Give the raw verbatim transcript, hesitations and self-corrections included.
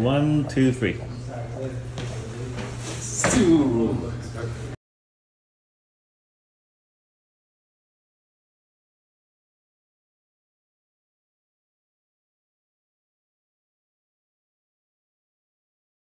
One, two, three. Two.